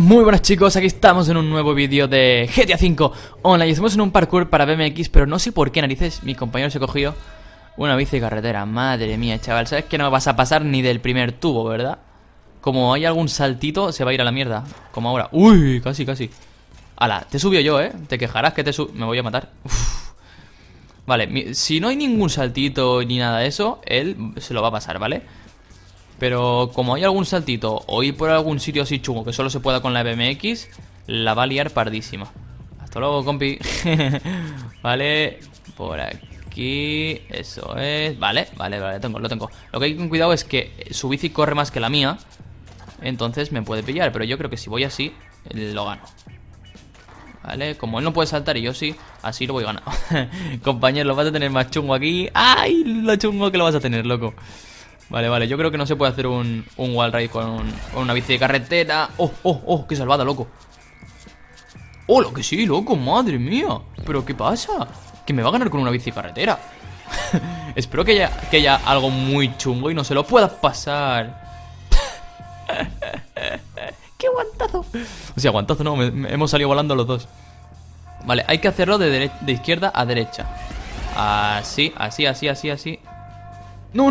Muy buenas chicos, aquí estamos en un nuevo vídeo de GTA V Online. Estamos en un parkour para BMX, pero no sé por qué narices mi compañero se cogió una bici carretera. Madre mía, chaval, sabes que no vas a pasar ni del primer tubo, ¿verdad? Como hay algún saltito, se va a ir a la mierda, como ahora. Uy, casi, casi. Ala, te subió yo, ¿eh? Te quejarás que te subo. Me voy a matar. Uf. Vale, si no hay ningún saltito ni nada de eso, él se lo va a pasar, ¿vale? Pero como hay algún saltito o ir por algún sitio así chungo que solo se pueda con la BMX, la va a liar pardísima. Hasta luego, compi. Vale, por aquí. Eso es. Vale, lo tengo. Lo que hay que tener cuidado es que su bici corre más que la mía, entonces me puede pillar, pero yo creo que si voy así, lo gano. Vale, como él no puede saltar y yo sí, así lo voy ganando. Compañero, lo vas a tener más chungo aquí. ¡Ay! Lo chungo que lo vas a tener, loco. Vale, yo creo que no se puede hacer un wall ride con una bici de carretera. ¡Oh! ¡Qué salvada, loco! ¡Oh, lo que sí, loco! ¡Madre mía! ¿Pero qué pasa? Que me va a ganar con una bici de carretera. Espero que haya algo muy chungo y no se lo puedas pasar. ¡Qué guantazo! O sea, guantazo no, hemos salido volando los dos. Vale, hay que hacerlo de izquierda a derecha. Así. No.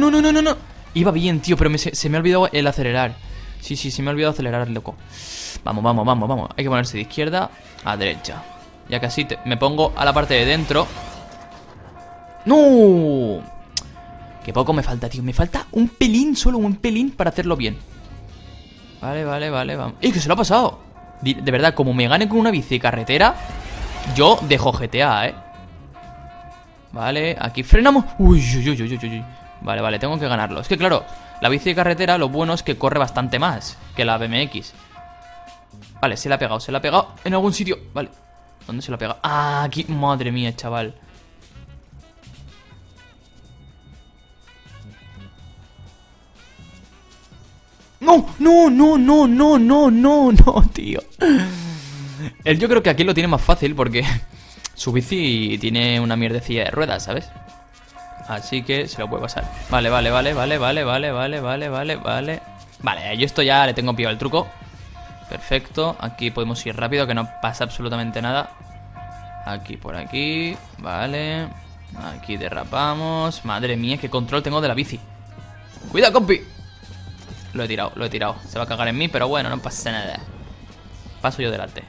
Iba bien, tío, pero se me ha olvidado el acelerar. Sí, se me ha olvidado acelerar, loco. Vamos. Hay que ponerse de izquierda a derecha. Ya que así me pongo a la parte de dentro. ¡No! Qué poco me falta, tío. Me falta un pelín, solo un pelín para hacerlo bien. Vale, vamos. ¡Ey, que se lo ha pasado! De verdad, como me gane con una bici carretera, yo dejo GTA, ¿eh? Vale, aquí frenamos. Uy. Vale, tengo que ganarlo. Es que claro, la bici de carretera lo bueno es que corre bastante más que la BMX. Vale, se la ha pegado en algún sitio. Vale, ¿dónde se la ha pegado? Ah, aquí, madre mía, chaval. No, tío. Él yo creo que aquí lo tiene más fácil porque su bici tiene una mierdecilla de ruedas, ¿sabes? Así que se lo puede pasar. Vale. Vale, yo esto ya le tengo pillado el truco. Perfecto. Aquí podemos ir rápido, que no pasa absolutamente nada. Aquí por aquí. Vale. Aquí derrapamos. Madre mía, qué control tengo de la bici. ¡Cuidado, compi! Lo he tirado. Se va a cagar en mí, pero bueno, no pasa nada. Paso yo delante.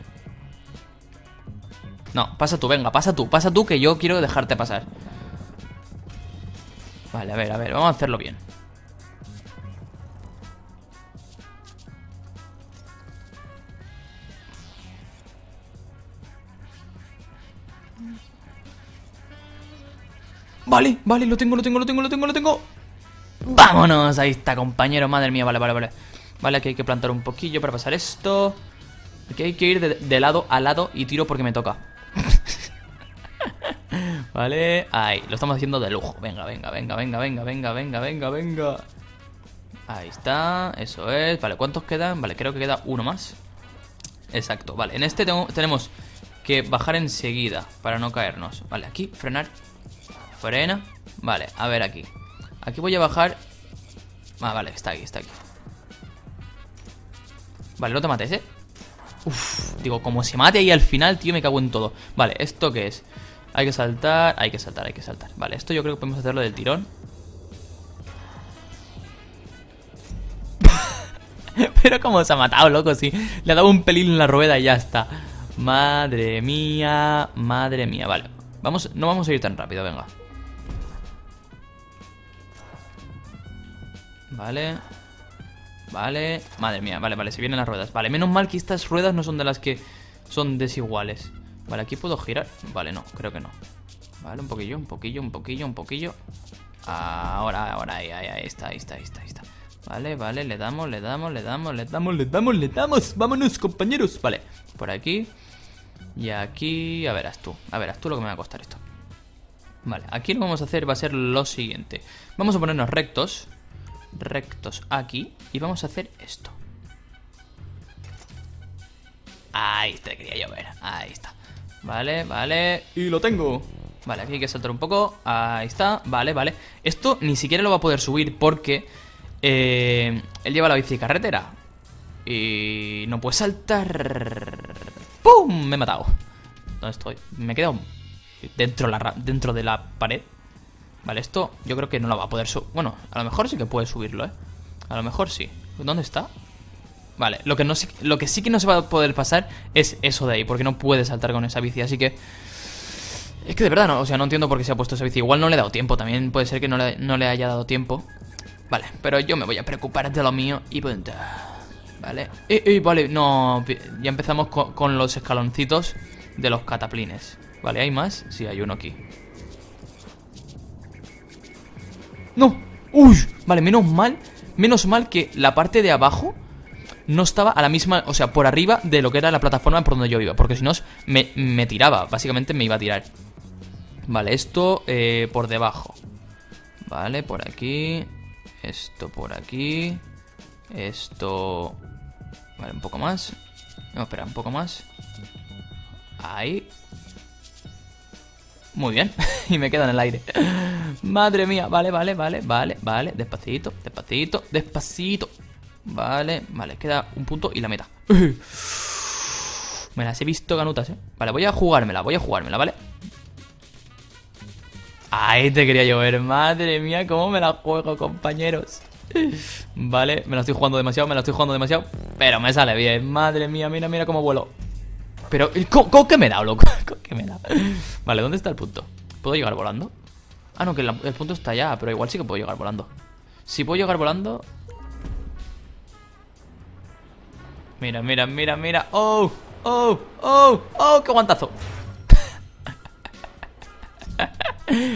No, pasa tú, venga, pasa tú, que yo quiero dejarte pasar. Vale, a ver, vamos a hacerlo bien. Vale, lo tengo. ¡Vámonos! Ahí está, compañero, madre mía, vale. Vale, aquí hay que plantar un poquillo para pasar esto. Aquí hay que ir de lado a lado y tiro porque me toca. Vale, ahí, lo estamos haciendo de lujo. Venga. Ahí está, eso es. Vale, ¿cuántos quedan? Vale, creo que queda uno más. Exacto, vale, en este tenemos que bajar enseguida para no caernos. Vale, aquí, frenar. Frena, vale, a ver aquí. Aquí voy a bajar. Ah, vale, está aquí. Vale, no te mates, ¿eh? Uf, digo, como se mate ahí al final, tío, me cago en todo. Vale, ¿esto qué es? Hay que saltar. Vale, esto yo creo que podemos hacerlo del tirón. Pero como se ha matado, loco, sí. Le ha dado un pelín en la rueda y ya está. Madre mía. Vale, vamos, no vamos a ir tan rápido, venga. Vale. Madre mía, vale, se vienen las ruedas. Vale, menos mal que estas ruedas no son de las que son desiguales. Vale, aquí puedo girar. Vale, no, creo que no. Vale, un poquillo. Ahora, ahí está. Vale, le damos. Vámonos, compañeros. Vale, por aquí. Y aquí, a ver, haz tú lo que me va a costar esto. Vale, aquí lo que vamos a hacer va a ser lo siguiente. Vamos a ponernos rectos aquí y vamos a hacer esto. Ahí está, quería llover. Ahí está. Vale, vale. Y lo tengo. Vale, aquí hay que saltar un poco. Ahí está. Vale, vale. Esto ni siquiera lo va a poder subir porque él lleva la bici de carretera. Y no puede saltar. ¡Pum! Me he matado. ¿Dónde estoy? Me he quedado dentro de la pared. Vale, esto yo creo que no lo va a poder subir. Bueno, a lo mejor sí que puede subirlo, ¿eh? A lo mejor sí. ¿Dónde está? Vale, lo que sí que no se va a poder pasar es eso de ahí, porque no puede saltar con esa bici, así que... Es que de verdad, no, o sea, no entiendo por qué se ha puesto esa bici. Igual no le he dado tiempo, también puede ser que no le haya dado tiempo. Vale, pero yo me voy a preocupar de lo mío y punto. Vale, vale, no, ya empezamos con los escaloncitos de los cataplines. Vale, ¿hay más? Sí, hay uno aquí. ¡No! ¡Uy! Vale, menos mal que la parte de abajo no estaba a la misma, o sea, por arriba de lo que era la plataforma por donde yo iba, porque si no me tiraba, básicamente me iba a tirar. Vale, esto por debajo. Vale, por aquí. Esto por aquí. Esto... Vale, un poco más. No, espera, un poco más. Ahí. Muy bien. Y me quedo en el aire. Madre mía. Vale, vale, vale, vale, vale. Despacito, despacito, despacito. Vale, vale. Queda un punto y la meta. Me las he visto canutas, ¿eh? Vale, voy a jugármela, ¿vale? Ahí te quería llover. Madre mía, cómo me la juego, compañeros. Vale, me la estoy jugando demasiado. Pero me sale bien. Madre mía, mira, mira cómo vuelo. Pero, ¿con qué me da, loco? ¿Con qué me da? Vale, ¿dónde está el punto? ¿Puedo llegar volando? Ah, no, que el punto está allá, pero igual sí que puedo llegar volando. Si puedo llegar volando... Mira, mira, mira, mira. ¡Oh! ¡Oh! ¡Oh! ¡Oh! ¡Qué guantazo!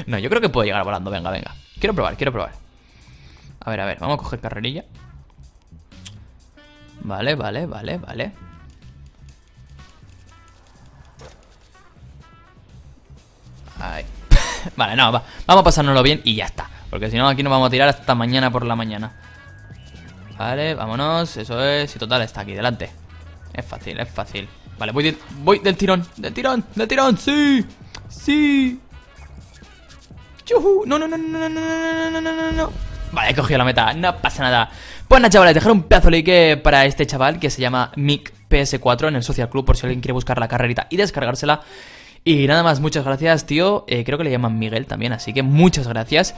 No, yo creo que puedo llegar volando. Venga, venga. Quiero probar. A ver, vamos a coger carrerilla. Vale, vale, vale, vale. Ahí. Vale, no, vamos a pasárnoslo bien y ya está. Porque si no, aquí nos vamos a tirar hasta mañana por la mañana. Vale, vámonos, eso es. Y total, está aquí delante. Es fácil, es fácil. Vale, voy del tirón. ¡Del tirón! ¡Sí! ¡Sí! ¡Yuhu! No. Vale, he cogido la meta, no pasa nada. Pues nada, chavales, dejar un pedazo de like para este chaval que se llama Mick PS4 en el Social Club, por si alguien quiere buscar la carrerita y descargársela. Y nada más, muchas gracias, tío. Creo que le llaman Miguel también, así que muchas gracias.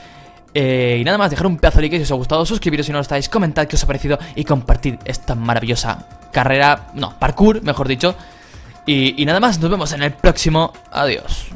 Y nada más, dejar un pedazo de like si os ha gustado, suscribiros si no lo estáis, comentad qué os ha parecido y compartid esta maravillosa carrera, no, parkour, mejor dicho. Y nada más, nos vemos en el próximo. Adiós.